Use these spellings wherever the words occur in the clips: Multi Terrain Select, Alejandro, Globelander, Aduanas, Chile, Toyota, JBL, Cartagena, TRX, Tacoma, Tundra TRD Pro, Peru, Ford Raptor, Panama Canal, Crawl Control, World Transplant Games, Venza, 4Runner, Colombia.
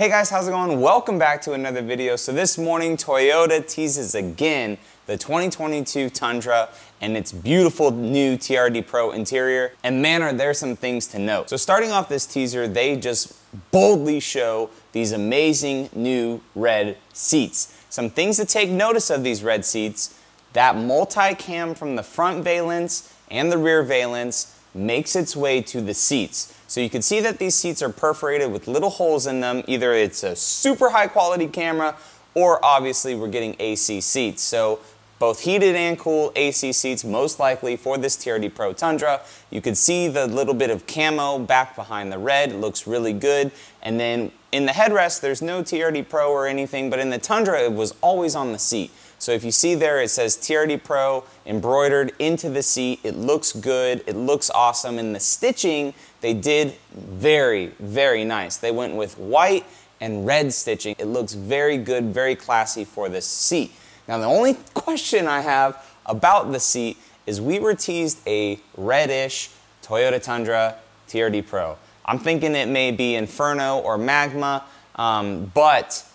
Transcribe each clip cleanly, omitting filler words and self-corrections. Hey guys, how's it going? Welcome back to another video. So this morning, Toyota teases again the 2022 Tundra and its beautiful new TRD Pro interior. And man, are there some things to note. So starting off this teaser, they just boldly show these amazing new red seats. Some things to take notice of these red seats: that multi-cam from the front valence and the rear valence makes its way to the seats. So you can see that these seats are perforated with little holes in them. Either it's a super high quality camera, or obviously we're getting AC seats. So both heated and cool AC seats, most likely for this TRD Pro Tundra. You can see the little bit of camo back behind the red. It looks really good. And then in the headrest, there's no TRD Pro or anything, but in the Tundra, it was always on the seat. So if you see there, it says TRD Pro embroidered into the seat. It looks good, it looks awesome. And the stitching, they did very, very nice. They went with white and red stitching. It looks very good, very classy for this seat. Now the only question I have about the seat is we were teased a reddish Toyota Tundra TRD Pro. I'm thinking it may be Inferno or Magma, but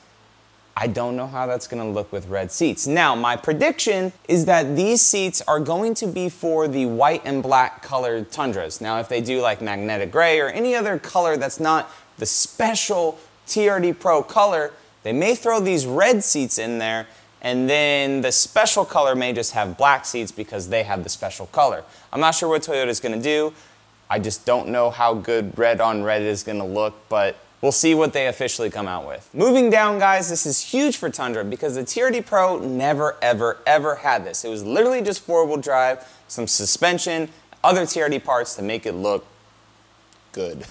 I don't know how that's gonna look with red seats. Now, my prediction is that these seats are going to be for the white and black colored Tundras. Now, if they do like magnetic gray or any other color that's not the special TRD Pro color, they may throw these red seats in there, and then the special color may just have black seats because they have the special color. I'm not sure what Toyota's gonna do. I just don't know how good red on red is gonna look, but we'll see what they officially come out with. Moving down, guys, this is huge for Tundra because the TRD Pro never, ever, ever had this. It was literally just four-wheel drive, some suspension, other TRD parts to make it look good.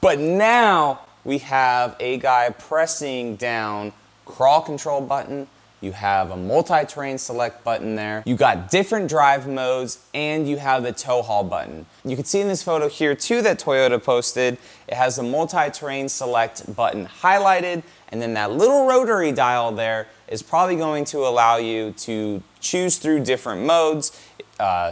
But now we have a guy pressing down Crawl Control button. You have a Multi Terrain Select button there. You got different drive modes, and you have the tow haul button. You can see in this photo here too that Toyota posted, it has the Multi Terrain Select button highlighted, and then that little rotary dial there is probably going to allow you to choose through different modes,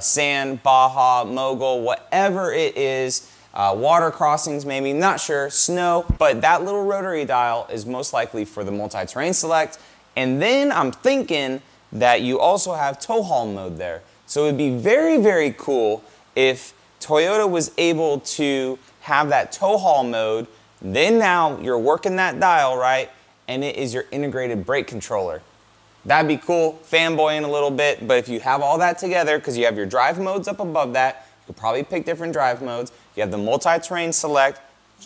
sand, Baja, mogul, whatever it is. Water crossings maybe, not sure, snow, but that little rotary dial is most likely for the Multi Terrain Select. And then I'm thinking that you also have tow haul mode there. So it'd be very, very cool if Toyota was able to have that tow haul mode. Then now you're working that dial, right? And it is your integrated brake controller. That'd be cool, fanboying a little bit, but if you have all that together, because you have your drive modes up above that, you could probably pick different drive modes. You have the multi-terrain select,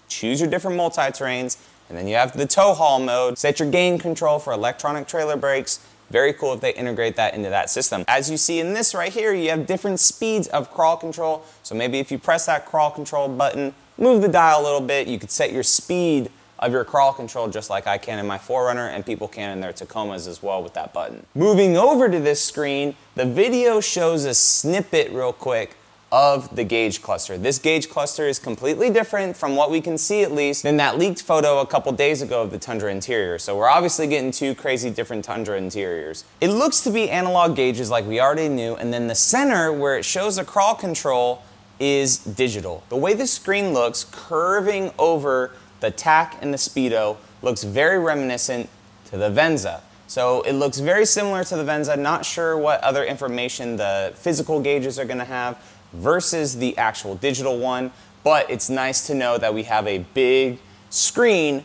choose your different multi-terrains, and then you have the tow haul mode, set your gain control for electronic trailer brakes. Very cool if they integrate that into that system. As you see in this right here, you have different speeds of Crawl Control. So maybe if you press that Crawl Control button, move the dial a little bit, you could set your speed of your Crawl Control just like I can in my 4Runner and people can in their Tacomas as well with that button. Moving over to this screen, the video shows a snippet real quick of the gauge cluster. This gauge cluster is completely different from what we can see, at least, than that leaked photo a couple days ago of the Tundra interior. So we're obviously getting two crazy different Tundra interiors. It looks to be analog gauges like we already knew, and then the center where it shows the Crawl Control is digital. The way the screen looks, curving over the Tac and the Speedo, looks very reminiscent to the Venza. So it looks very similar to the Venza. Not sure what other information the physical gauges are gonna have versus the actual digital one, but it's nice to know that we have a big screen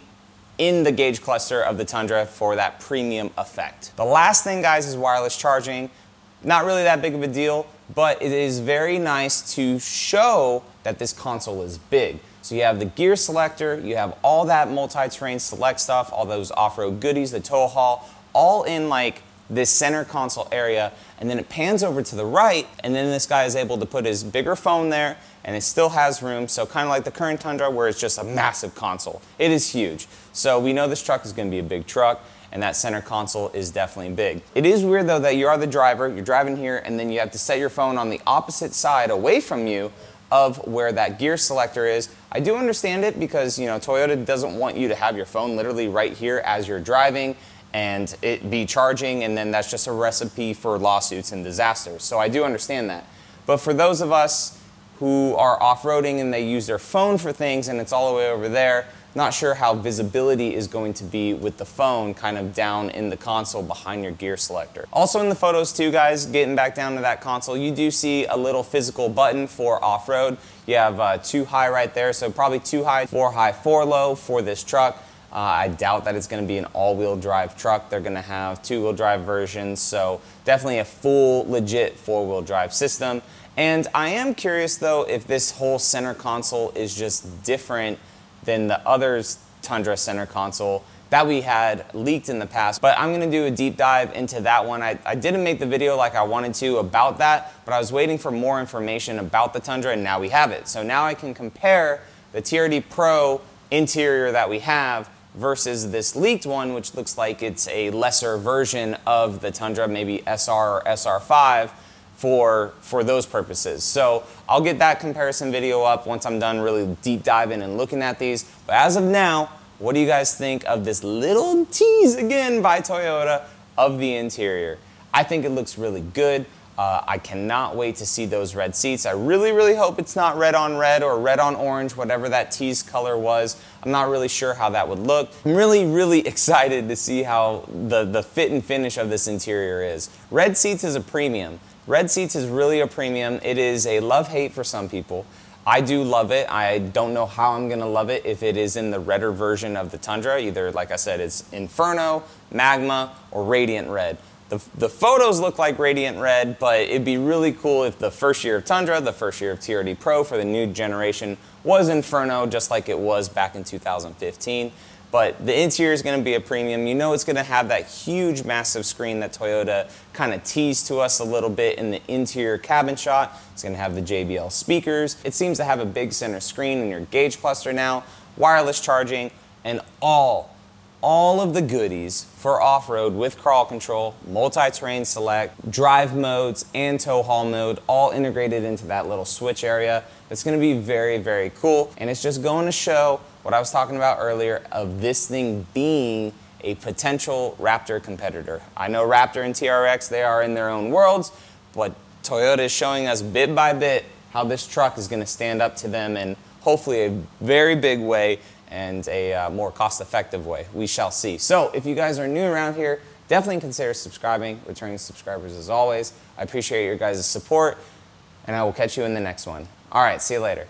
in the gauge cluster of the Tundra for that premium effect. The last thing, guys, is wireless charging. Not really that big of a deal, but it is very nice to show that this console is big. So you have the gear selector, you have all that multi-terrain select stuff, all those off-road goodies, the tow haul, all in like this center console area, and then it pans over to the right, and then this guy is able to put his bigger phone there, and it still has room, so kind of like the current Tundra where it's just a massive console. It is huge. So we know this truck is gonna be a big truck, and that center console is definitely big. It is weird though that you are the driver, you're driving here, and then you have to set your phone on the opposite side away from you of where that gear selector is. I do understand it because, you know, Toyota doesn't want you to have your phone literally right here as you're driving, and it be charging, and then that's just a recipe for lawsuits and disasters. So I do understand that. But for those of us who are off-roading and they use their phone for things and it's all the way over there, Not sure how visibility is going to be with the phone kind of down in the console behind your gear selector. Also in the photos too, guys, getting back down to that console, you do see a little physical button for off-road. You have 2 high right there, so probably 2 high, 4 high, 4 low for this truck. I doubt that it's going to be an all-wheel drive truck. They're going to have 2-wheel drive versions, so definitely a full legit 4-wheel drive system. And I am curious though if this whole center console is just different than the other Tundra center console that we had leaked in the past, but I'm gonna do a deep dive into that one. I didn't make the video like I wanted to about that, but I was waiting for more information about the Tundra and now we have it. So now I can compare the TRD Pro interior that we have versus this leaked one, which looks like it's a lesser version of the Tundra, maybe SR or SR5 for those purposes. So I'll get that comparison video up once I'm done really deep diving and looking at these. But as of now, what do you guys think of this little tease again by Toyota of the interior? I think it looks really good. I cannot wait to see those red seats. I really, really hope it's not red on red or red on orange, whatever that tease color was. I'm not really sure how that would look. I'm really, really excited to see how the fit and finish of this interior is. Red seats is a premium. Red seats is really a premium. It is a love-hate for some people. I do love it. I don't know how I'm gonna love it if it is in the redder version of the Tundra. Either, like I said, it's Inferno, Magma, or Radiant Red. The photos look like Radiant Red, but it'd be really cool if the first year of Tundra, the first year of TRD Pro for the new generation was Inferno, just like it was back in 2015. But the interior is going to be a premium. You know it's going to have that huge, massive screen that Toyota kind of teased to us a little bit in the interior cabin shot. It's going to have the JBL speakers. It seems to have a big center screen in your gauge cluster now, wireless charging, and all of the goodies for off-road with Crawl Control, Multi Terrain Select, drive modes, and tow haul mode, all integrated into that little switch area. It's going to be very, very cool, and it's just going to show what I was talking about earlier of this thing being a potential Raptor competitor. I know Raptor and TRX, they are in their own worlds, but Toyota is showing us bit by bit how this truck is gonna stand up to them in hopefully a very big way and a more cost-effective way. We shall see. So if you guys are new around here, definitely consider subscribing, returning subscribers as always. I appreciate your guys' support, and I will catch you in the next one. All right, see you later.